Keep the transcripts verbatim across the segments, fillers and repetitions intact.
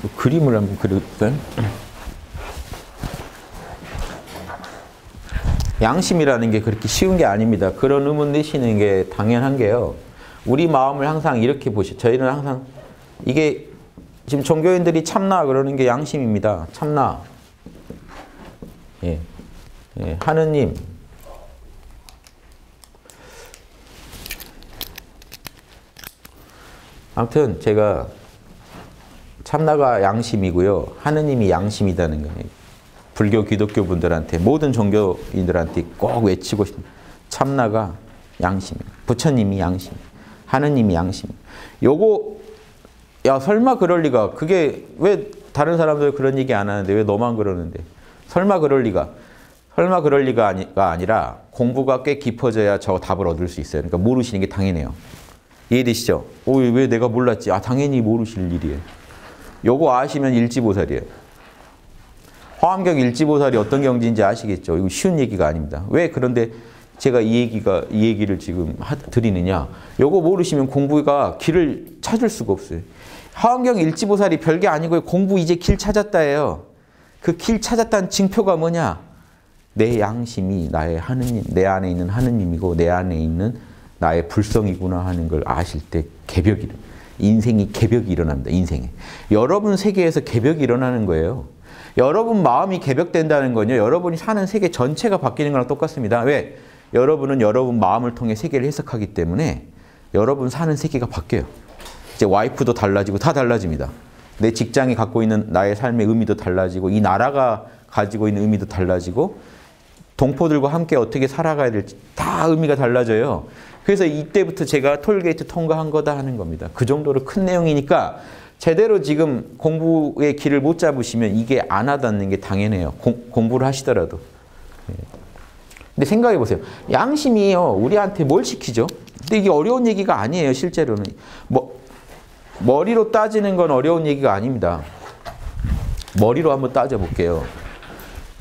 뭐 그림을 한번 그려볼까요? 양심이라는 게 그렇게 쉬운 게 아닙니다. 그런 의문 내시는 게 당연한 게요. 우리 마음을 항상 이렇게 보시죠. 저희는 항상 이게 지금 종교인들이 참나 그러는 게 양심입니다. 참나. 예. 예. 하느님. 아무튼 제가 참나가 양심이고요. 하느님이 양심이라는 거예요. 불교, 기독교 분들한테, 모든 종교인들한테 꼭 외치고 싶습니다. 참나가 양심이에요. 부처님이 양심이에요. 하느님이 양심이에요. 요거, 야 설마 그럴 리가. 그게 왜 다른 사람들 그런 얘기 안 하는데 왜 너만 그러는데. 설마 그럴 리가. 설마 그럴 리가 아니가 아니라 공부가 꽤 깊어져야 저 답을 얻을 수 있어요. 그러니까 모르시는 게 당연해요. 이해되시죠? 어, 왜 내가 몰랐지? 아 당연히 모르실 일이에요. 요거 아시면 일지보살이에요. 화엄경 일지보살이 어떤 경지인지 아시겠죠? 이거 쉬운 얘기가 아닙니다. 왜 그런데 제가 이 얘기가, 이 얘기를 지금 하, 드리느냐? 요거 모르시면 공부가 길을 찾을 수가 없어요. 화엄경 일지보살이 별게 아니고 공부 이제 길 찾았다예요. 그 길 찾았다는 징표가 뭐냐? 내 양심이 나의 하느님, 내 안에 있는 하느님이고 내 안에 있는 나의 불성이구나 하는 걸 아실 때 개벽이, 인생이 개벽이 일어납니다. 인생에. 여러분 세계에서 개벽이 일어나는 거예요. 여러분 마음이 개벽된다는 건요. 여러분이 사는 세계 전체가 바뀌는 거랑 똑같습니다. 왜? 여러분은 여러분 마음을 통해 세계를 해석하기 때문에 여러분 사는 세계가 바뀌어요. 이제 와이프도 달라지고 다 달라집니다. 내 직장이 갖고 있는 나의 삶의 의미도 달라지고 이 나라가 가지고 있는 의미도 달라지고 동포들과 함께 어떻게 살아가야 될지 다 의미가 달라져요. 그래서 이때부터 제가 톨게이트 통과한 거다 하는 겁니다. 그 정도로 큰 내용이니까 제대로 지금 공부의 길을 못 잡으시면 이게 안 와닿는 게 당연해요. 공, 공부를 하시더라도. 근데 생각해 보세요. 양심이요. 우리한테 뭘 시키죠? 근데 이게 어려운 얘기가 아니에요. 실제로는. 뭐, 머리로 따지는 건 어려운 얘기가 아닙니다. 머리로 한번 따져볼게요.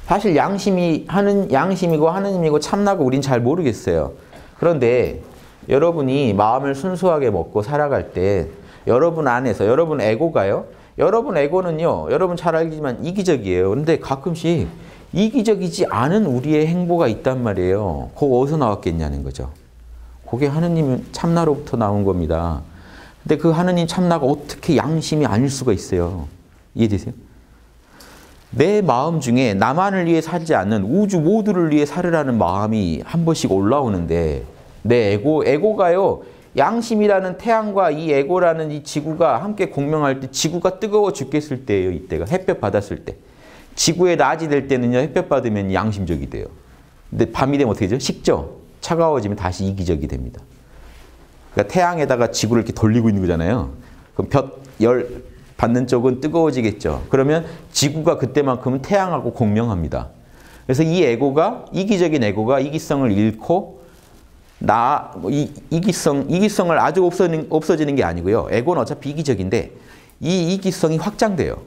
사실 양심이 하는, 양심이고 하느님이고 참나고 우린 잘 모르겠어요. 그런데 여러분이 마음을 순수하게 먹고 살아갈 때 여러분 안에서, 여러분 에고가요. 여러분 에고는요. 여러분 잘 알지만 이기적이에요. 그런데 가끔씩 이기적이지 않은 우리의 행보가 있단 말이에요. 그거 어디서 나왔겠냐는 거죠. 그게 하느님은 참나로부터 나온 겁니다. 근데 그 하느님 참나가 어떻게 양심이 아닐 수가 있어요. 이해되세요? 내 마음 중에 나만을 위해 살지 않는 우주 모두를 위해 살으라는 마음이 한 번씩 올라오는데 내 에고, 에고가요. 양심이라는 태양과 이 에고라는 이 지구가 함께 공명할 때 지구가 뜨거워 죽겠을 때예요. 이때가 햇볕 받았을 때. 지구의 낮이 될 때는요. 햇볕 받으면 양심적이 돼요. 근데 밤이 되면 어떻게 되죠? 식죠. 차가워지면 다시 이기적이 됩니다. 그러니까 태양에다가 지구를 이렇게 돌리고 있는 거잖아요. 그럼 볕, 열 받는 쪽은 뜨거워지겠죠. 그러면 지구가 그때만큼은 태양하고 공명합니다. 그래서 이 에고가, 이기적인 에고가 이기성을 잃고 나, 이, 이기성, 이기성을 아주 없어지는, 없어지는 게 아니고요. 에고는 어차피 이기적인데 이 이기성이 확장돼요.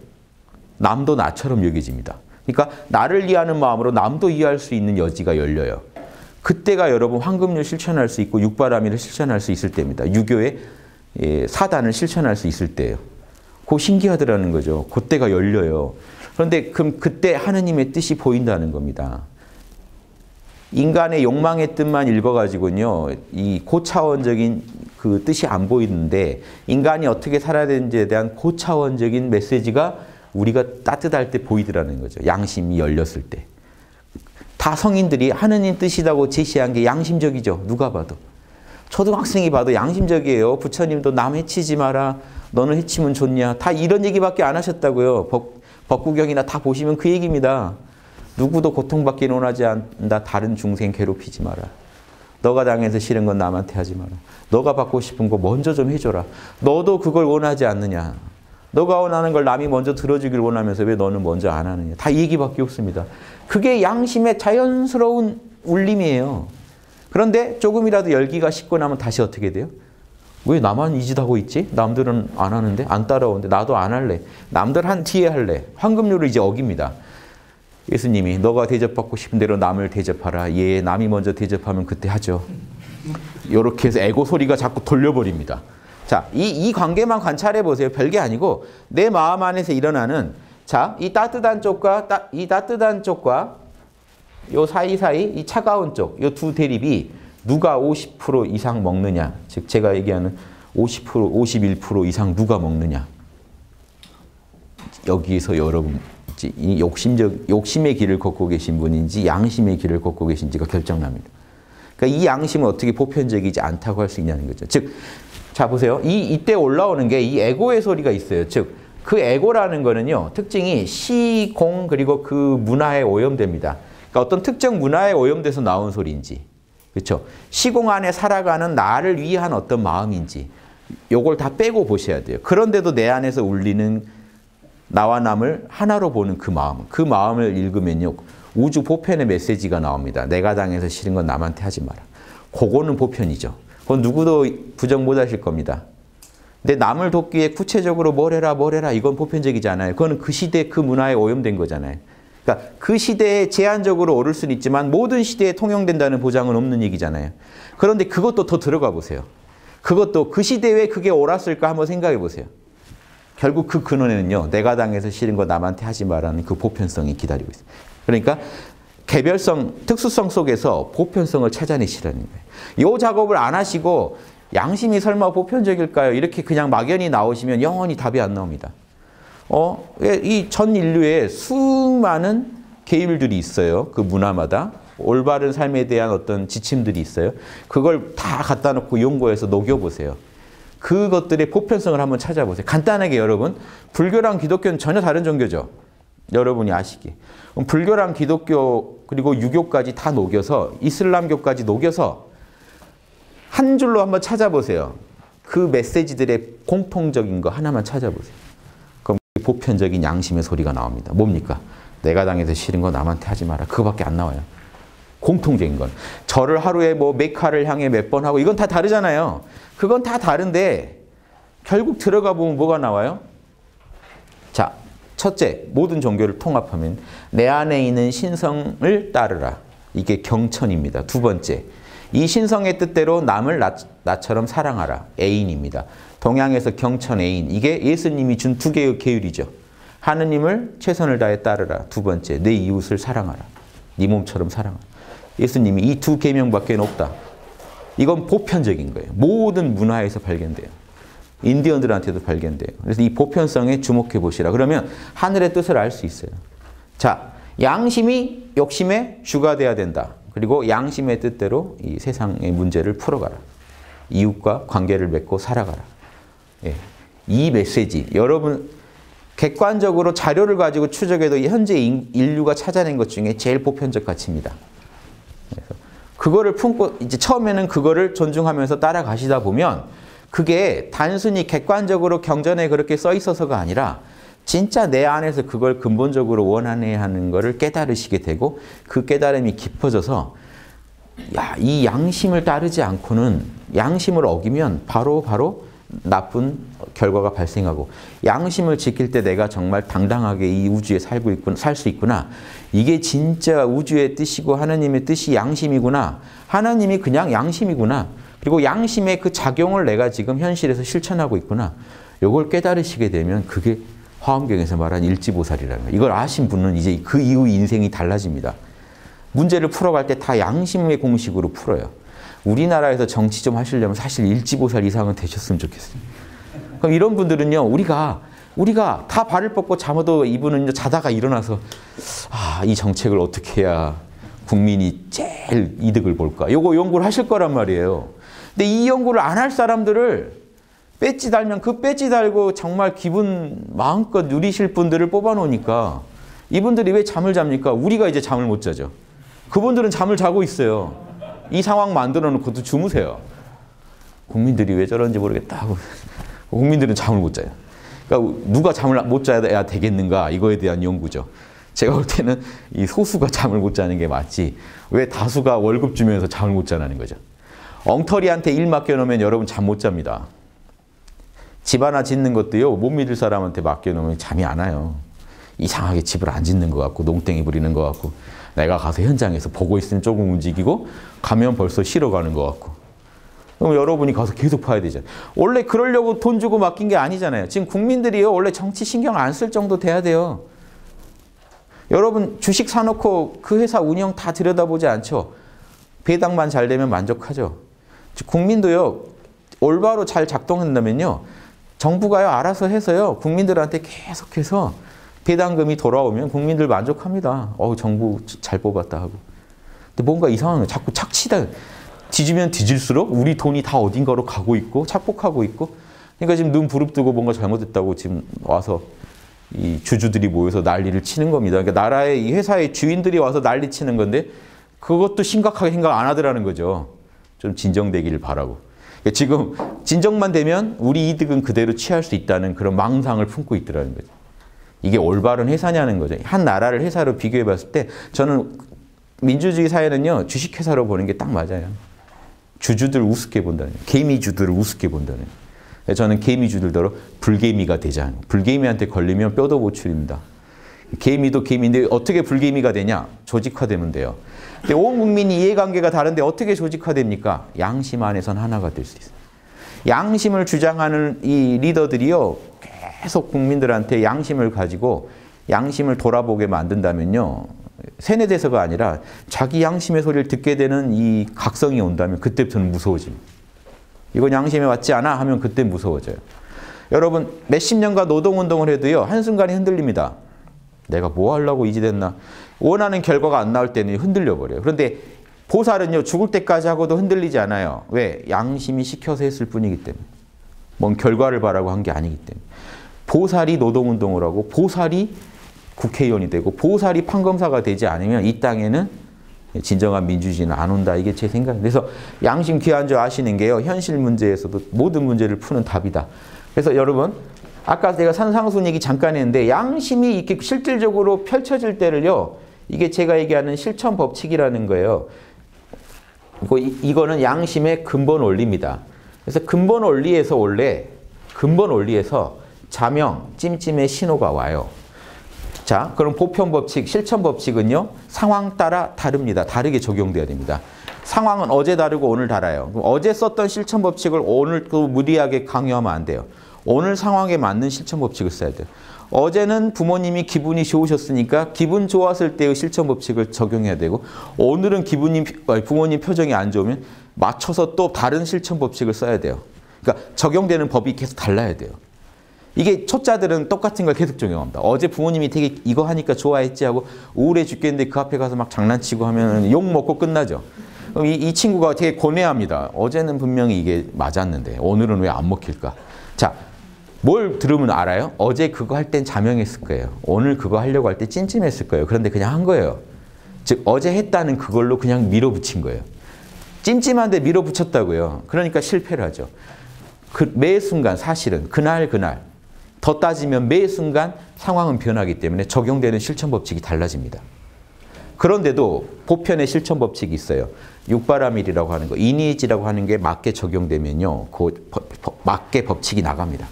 남도 나처럼 여겨집니다. 그러니까 나를 이해하는 마음으로 남도 이해할 수 있는 여지가 열려요. 그때가 여러분 황금률 실천할 수 있고 육바라밀을 실천할 수 있을 때입니다. 유교의 예, 사단을 실천할 수 있을 때예요. 그거 신기하더라는 거죠. 그때가 열려요. 그런데 그럼 그때 하느님의 뜻이 보인다는 겁니다. 인간의 욕망의 뜻만 읽어가지고는요, 이 고차원적인 그 뜻이 안 보이는데, 인간이 어떻게 살아야 되는지에 대한 고차원적인 메시지가 우리가 따뜻할 때 보이더라는 거죠. 양심이 열렸을 때. 다 성인들이 하느님 뜻이라고 제시한 게 양심적이죠. 누가 봐도. 초등학생이 봐도 양심적이에요. 부처님도 남 해치지 마라. 너는 해치면 좋냐. 다 이런 얘기밖에 안 하셨다고요. 법, 법구경이나 다 보시면 그 얘기입니다. 누구도 고통받기 원하지 않는다. 다른 중생 괴롭히지 마라. 너가 당해서 싫은 건 남한테 하지 마라. 너가 받고 싶은 거 먼저 좀 해줘라. 너도 그걸 원하지 않느냐. 너가 원하는 걸 남이 먼저 들어주길 원하면서 왜 너는 먼저 안 하느냐. 다 얘기밖에 없습니다. 그게 양심의 자연스러운 울림이에요. 그런데 조금이라도 열기가 식고 나면 다시 어떻게 돼요? 왜 나만 이 짓 하고 있지? 남들은 안 하는데? 안 따라오는데? 나도 안 할래. 남들 한 뒤에 할래. 황금률을 이제 어깁니다. 예수님이 너가 대접받고 싶은 대로 남을 대접하라. 예, 남이 먼저 대접하면 그때 하죠. 이렇게 해서 에고 소리가 자꾸 돌려버립니다. 자, 이, 이 관계만 관찰해 보세요. 별게 아니고 내 마음 안에서 일어나는, 자, 이 따뜻한 쪽과 따, 이 따뜻한 쪽과 요 사이사이 이 차가운 쪽, 요 두 대립이 누가 오십 퍼센트 이상 먹느냐, 즉 제가 얘기하는 오십 퍼센트, 오십일 퍼센트 이상 누가 먹느냐. 여기에서 여러분 이 욕심적, 욕심의 길을 걷고 계신 분인지 양심의 길을 걷고 계신지가 결정납니다. 그러니까 이 양심은 어떻게 보편적이지 않다고 할 수 있냐는 거죠. 즉, 자 보세요. 이, 이때 올라오는 게 이 에고의 소리가 있어요. 즉, 그 에고라는 거는요, 특징이 시공 그리고 그 문화에 오염됩니다. 그러니까 어떤 특정 문화에 오염돼서 나온 소리인지, 그렇죠? 시공 안에 살아가는 나를 위한 어떤 마음인지, 요걸 다 빼고 보셔야 돼요. 그런데도 내 안에서 울리는 나와 남을 하나로 보는 그 마음, 그 마음을 읽으면요, 우주 보편의 메시지가 나옵니다. 내가 당해서 싫은 건 남한테 하지 마라. 그거는 보편이죠. 그건 누구도 부정 못 하실 겁니다. 근데 남을 돕기에 구체적으로 뭘 해라 뭘 해라, 이건 보편적이지 않아요. 그건 그 시대 그 문화에 오염된 거잖아요. 그러니까 그 시대에 제한적으로 오를 수는 있지만 모든 시대에 통용된다는 보장은 없는 얘기잖아요. 그런데 그것도 더 들어가 보세요. 그것도 그 시대에 왜 그게 옳았을까 한번 생각해 보세요. 결국 그 근원에는요, 내가 당해서 싫은 거 남한테 하지 말라는 그 보편성이 기다리고 있어요. 그러니까 개별성, 특수성 속에서 보편성을 찾아내시라는 거예요. 이 작업을 안 하시고 양심이 설마 보편적일까요? 이렇게 그냥 막연히 나오시면 영원히 답이 안 나옵니다. 어, 이 전 인류에 수많은 계율들이 있어요. 그 문화마다. 올바른 삶에 대한 어떤 지침들이 있어요. 그걸 다 갖다 놓고 연구해서 녹여보세요. 그것들의 보편성을 한번 찾아보세요. 간단하게 여러분, 불교랑 기독교는 전혀 다른 종교죠. 여러분이 아시기. 불교랑 기독교 그리고 유교까지 다 녹여서, 이슬람교까지 녹여서 한 줄로 한번 찾아보세요. 그 메시지들의 공통적인 거 하나만 찾아보세요. 그럼 보편적인 양심의 소리가 나옵니다. 뭡니까? 내가 당해서 싫은 거 남한테 하지 마라. 그거밖에 안 나와요. 공통적인 건. 절을 하루에 뭐 몇 칼을 향해 몇 번 하고, 이건 다 다르잖아요. 그건 다 다른데 결국 들어가 보면 뭐가 나와요? 자, 첫째, 모든 종교를 통합하면 내 안에 있는 신성을 따르라. 이게 경천입니다. 두 번째, 이 신성의 뜻대로 남을 나, 나처럼 사랑하라. 애인입니다. 동양에서 경천 애인. 이게 예수님이 준 두 개의 계율이죠. 하느님을 최선을 다해 따르라. 두 번째, 내 이웃을 사랑하라. 네 몸처럼 사랑하라. 예수님이 이 두 계명밖에 없다. 이건 보편적인 거예요. 모든 문화에서 발견돼요. 인디언들한테도 발견돼요. 그래서 이 보편성에 주목해 보시라. 그러면 하늘의 뜻을 알 수 있어요. 자, 양심이 욕심의 주가 돼야 된다. 그리고 양심의 뜻대로 이 세상의 문제를 풀어가라. 이웃과 관계를 맺고 살아가라. 예. 이 메시지, 여러분 객관적으로 자료를 가지고 추적해도 현재 인류가 찾아낸 것 중에 제일 보편적 가치입니다. 그래서 그거를 품고 이제 처음에는 그거를 존중하면서 따라가시다 보면 그게 단순히 객관적으로 경전에 그렇게 써 있어서가 아니라 진짜 내 안에서 그걸 근본적으로 원해야 하는 거를 깨달으시게 되고, 그 깨달음이 깊어져서 야, 이 양심을 따르지 않고는, 양심을 어기면 바로 바로 나쁜 결과가 발생하고, 양심을 지킬 때 내가 정말 당당하게 이 우주에 살고 있구나, 살 수 있구나. 이게 진짜 우주의 뜻이고 하나님의 뜻이 양심이구나. 하나님이 그냥 양심이구나. 그리고 양심의 그 작용을 내가 지금 현실에서 실천하고 있구나. 요걸 깨달으시게 되면 그게 화엄경에서 말한 일지보살이라는 거예요. 이걸 아신 분은 이제 그 이후 인생이 달라집니다. 문제를 풀어갈 때 다 양심의 공식으로 풀어요. 우리나라에서 정치 좀 하시려면 사실 일지보살 이상은 되셨으면 좋겠어요. 그럼 이런 분들은요, 우리가 우리가 다 발을 뻗고 잠어도 이분은 자다가 일어나서 아, 이 정책을 어떻게 해야 국민이 제일 이득을 볼까? 요거 연구를 하실 거란 말이에요. 근데 이 연구를 안 할 사람들을 배지 달면 그 배지 달고 정말 기분 마음껏 누리실 분들을 뽑아놓으니까 이분들이 왜 잠을 잡니까? 우리가 이제 잠을 못 자죠. 그분들은 잠을 자고 있어요. 이 상황 만들어 놓고도 주무세요. 국민들이 왜 저런지 모르겠다. 국민들은 잠을 못 자요. 그러니까 누가 잠을 못 자야 되겠는가, 이거에 대한 연구죠. 제가 볼 때는 이 소수가 잠을 못 자는 게 맞지 왜 다수가 월급 주면서 잠을 못 자는 거죠. 엉터리한테 일 맡겨놓으면 여러분 잠 못 잡니다. 집 하나 짓는 것도요, 못 믿을 사람한테 맡겨놓으면 잠이 안 와요. 이상하게 집을 안 짓는 것 같고 농땡이 부리는 것 같고, 내가 가서 현장에서 보고 있으면 조금 움직이고 가면 벌써 쉬러 가는 것 같고, 그럼 여러분이 가서 계속 파야 되잖아요. 원래 그러려고 돈 주고 맡긴 게 아니잖아요. 지금 국민들이요, 원래 정치 신경 안 쓸 정도 돼야 돼요. 여러분 주식 사놓고 그 회사 운영 다 들여다보지 않죠. 배당만 잘 되면 만족하죠. 국민도요, 올바로 잘 작동한다면요, 정부가요 알아서 해서요 국민들한테 계속해서 배당금이 돌아오면 국민들 만족합니다. 어우, 정부 잘 뽑았다 하고. 근데 뭔가 이상한 거예요. 자꾸 착취다. 뒤지면 뒤질수록 우리 돈이 다 어딘가로 가고 있고 착복하고 있고. 그러니까 지금 눈 부릅뜨고 뭔가 잘못됐다고 지금 와서 이 주주들이 모여서 난리를 치는 겁니다. 그러니까 나라의 이 회사의 주인들이 와서 난리 치는 건데 그것도 심각하게 생각 안 하더라는 거죠. 좀 진정되기를 바라고. 그러니까 지금 진정만 되면 우리 이득은 그대로 취할 수 있다는 그런 망상을 품고 있더라는 거죠. 이게 올바른 회사냐는 거죠. 한 나라를 회사로 비교해 봤을 때 저는 민주주의 사회는요, 주식회사로 보는 게 딱 맞아요. 주주들 우습게 본다는, 개미주들을 우습게 본다는. 저는 개미주들더러 불개미가 되자. 불개미한테 걸리면 뼈도 못 추립니다. 개미도 개미인데 어떻게 불개미가 되냐? 조직화되면 돼요. 근데 온 국민이 이해관계가 다른데 어떻게 조직화됩니까? 양심 안에선 하나가 될 수 있어요. 양심을 주장하는 이 리더들이요, 계속 국민들한테 양심을 가지고 양심을 돌아보게 만든다면요, 세뇌돼서가 아니라 자기 양심의 소리를 듣게 되는 이 각성이 온다면 그때부터는 무서워집니다. 이건 양심에 맞지 않아 하면 그때 무서워져요. 여러분 몇십 년간 노동운동을 해도요, 한순간에 흔들립니다. 내가 뭐 하려고 이지 됐나. 원하는 결과가 안 나올 때는 흔들려 버려요. 그런데 보살은요, 죽을 때까지 하고도 흔들리지 않아요. 왜? 양심이 시켜서 했을 뿐이기 때문에. 뭔 결과를 바라고 한 게 아니기 때문에. 보살이 노동운동을 하고 보살이 국회의원이 되고 보살이 판검사가 되지 않으면 이 땅에는 진정한 민주주의는 안 온다. 이게 제 생각입니다. 그래서 양심 귀한 줄 아시는 게요, 현실 문제에서도 모든 문제를 푸는 답이다. 그래서 여러분 아까 제가 산상순 얘기 잠깐 했는데 양심이 이렇게 실질적으로 펼쳐질 때를요, 이게 제가 얘기하는 실천 법칙이라는 거예요. 이거는 양심의 근본 원리입니다. 그래서 근본 원리에서 원래 근본 원리에서 자명, 찜찜의 신호가 와요. 자, 그럼 보편 법칙, 실천 법칙은요, 상황 따라 다릅니다. 다르게 적용돼야 됩니다. 상황은 어제 다르고 오늘 달라요. 그럼 어제 썼던 실천 법칙을 오늘 또 무리하게 강요하면 안 돼요. 오늘 상황에 맞는 실천 법칙을 써야 돼요. 어제는 부모님이 기분이 좋으셨으니까 기분 좋았을 때의 실천 법칙을 적용해야 되고, 오늘은 기분이, 부모님 표정이 안 좋으면 맞춰서 또 다른 실천 법칙을 써야 돼요. 그러니까 적용되는 법이 계속 달라야 돼요. 이게 초짜들은 똑같은 걸 계속 적용합니다. 어제 부모님이 되게 이거 하니까 좋아했지 하고 우울해 죽겠는데 그 앞에 가서 막 장난치고 하면 욕 먹고 끝나죠. 그럼 이, 이 친구가 되게 고뇌합니다. 어제는 분명히 이게 맞았는데 오늘은 왜 안 먹힐까? 자, 뭘 들으면 알아요? 어제 그거 할 땐 자명했을 거예요. 오늘 그거 하려고 할 때 찜찜했을 거예요. 그런데 그냥 한 거예요. 즉 어제 했다는 그걸로 그냥 밀어붙인 거예요. 찜찜한데 밀어붙였다고요. 그러니까 실패를 하죠. 그 매 순간 사실은 그날 그날 더 따지면 매 순간 상황은 변하기 때문에 적용되는 실천 법칙이 달라집니다. 그런데도 보편의 실천 법칙이 있어요. 육바라밀이라고 하는 거, 인이지라고 하는 게 맞게 적용되면요, 그 맞게 법칙이 나갑니다.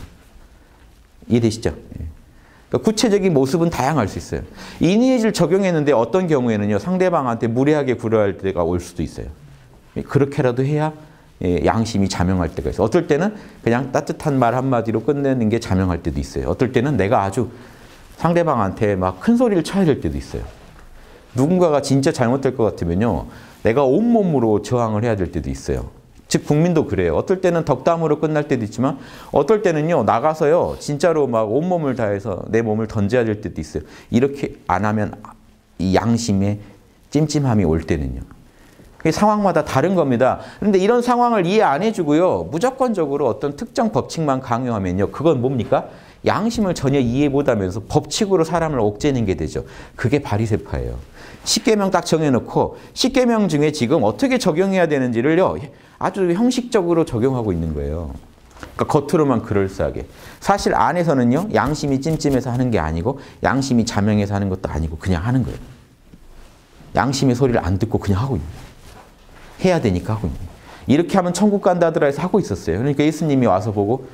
이해되시죠? 그러니까 구체적인 모습은 다양할 수 있어요. 인이지를 적용했는데 어떤 경우에는요, 상대방한테 무례하게 굴어할 때가 올 수도 있어요. 그렇게라도 해야 예, 양심이 자명할 때가 있어요. 어떨 때는 그냥 따뜻한 말 한마디로 끝내는 게 자명할 때도 있어요. 어떨 때는 내가 아주 상대방한테 막 큰 소리를 쳐야 될 때도 있어요. 누군가가 진짜 잘못될 것 같으면요, 내가 온몸으로 저항을 해야 될 때도 있어요. 즉 국민도 그래요. 어떨 때는 덕담으로 끝날 때도 있지만 어떨 때는요, 나가서요 진짜로 막 온몸을 다해서 내 몸을 던져야 될 때도 있어요. 이렇게 안 하면 이 양심의 찜찜함이 올 때는요, 그게 상황마다 다른 겁니다. 그런데 이런 상황을 이해 안 해주고요, 무조건적으로 어떤 특정 법칙만 강요하면요, 그건 뭡니까? 양심을 전혀 이해 못하면서 법칙으로 사람을 옥죄는 게 되죠. 그게 바리새파예요. 십계명 딱 정해놓고 십계명 중에 지금 어떻게 적용해야 되는지를요, 아주 형식적으로 적용하고 있는 거예요. 그러니까 겉으로만 그럴싸하게. 사실 안에서는요, 양심이 찜찜해서 하는 게 아니고 양심이 자명해서 하는 것도 아니고 그냥 하는 거예요. 양심의 소리를 안 듣고 그냥 하고 있는 거예요. 해야 되니까 하고 있는. 이렇게 하면 천국 간다더라 해서 하고 있었어요. 그러니까 예수님이 와서 보고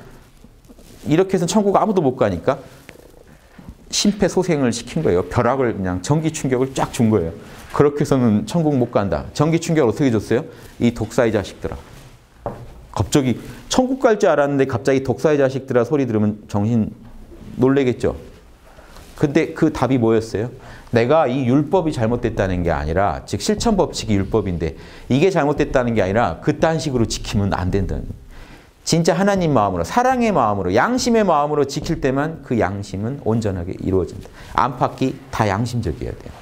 이렇게 해서 천국 아무도 못 가니까 심폐소생을 시킨 거예요. 벼락을 그냥 전기 충격을 쫙 준 거예요. 그렇게 해서는 천국 못 간다. 전기 충격을 어떻게 줬어요? 이 독사의 자식들아. 갑자기 천국 갈 줄 알았는데 갑자기 독사의 자식들아 소리 들으면 정신 놀래겠죠. 근데 그 답이 뭐였어요? 내가 이 율법이 잘못됐다는 게 아니라, 즉 실천 법칙이 율법인데 이게 잘못됐다는 게 아니라 그딴 식으로 지키면 안 된다는, 진짜 하나님 마음으로, 사랑의 마음으로, 양심의 마음으로 지킬 때만 그 양심은 온전하게 이루어진다. 안팎이 다 양심적이어야 돼요.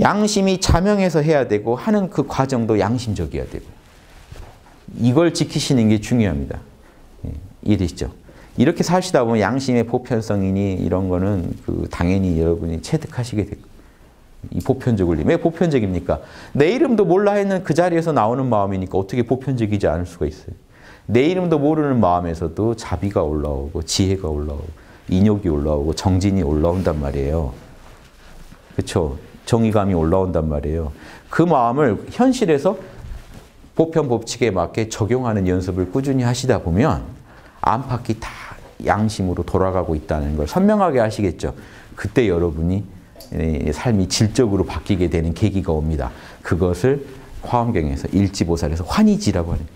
양심이 자명해서 해야 되고 하는 그 과정도 양심적이어야 되고, 이걸 지키시는 게 중요합니다. 이해되시죠? 이렇게 사시다 보면 양심의 보편성이니 이런 거는 그 당연히 여러분이 체득하시게 되고, 이 보편적 원리. 왜 보편적입니까? 내 이름도 몰라 했는 그 자리에서 나오는 마음이니까 어떻게 보편적이지 않을 수가 있어요. 내 이름도 모르는 마음에서도 자비가 올라오고 지혜가 올라오고 인욕이 올라오고 정진이 올라온단 말이에요. 그렇죠? 정의감이 올라온단 말이에요. 그 마음을 현실에서 보편 법칙에 맞게 적용하는 연습을 꾸준히 하시다 보면 안팎이 다 양심으로 돌아가고 있다는 걸 선명하게 아시겠죠? 그때 여러분이 삶이 질적으로 바뀌게 되는 계기가 옵니다. 그것을 화엄경에서 일지보살에서 환희지라고 하는,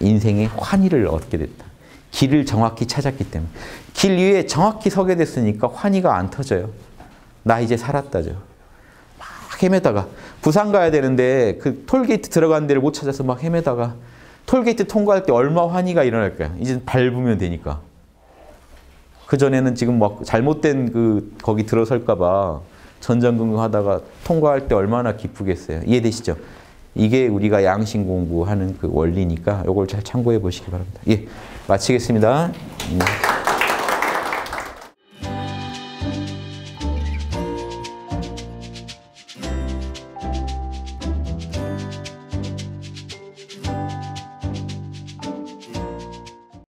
인생의 환희를 얻게 됐다. 길을 정확히 찾았기 때문에. 길 위에 정확히 서게 됐으니까 환희가 안 터져요. 나 이제 살았다죠. 막 헤매다가 부산 가야 되는데 그 톨게이트 들어가는 데를 못 찾아서 막 헤매다가 톨게이트 통과할 때 얼마 환희가 일어날까요? 이제 밟으면 되니까. 그전에는 지금 막 잘못된 그 거기 들어설까 봐 전전긍긍하다가 통과할 때 얼마나 기쁘겠어요. 이해되시죠? 이게 우리가 양심 공부하는 그 원리니까 이걸 잘 참고해 보시기 바랍니다. 예, 마치겠습니다.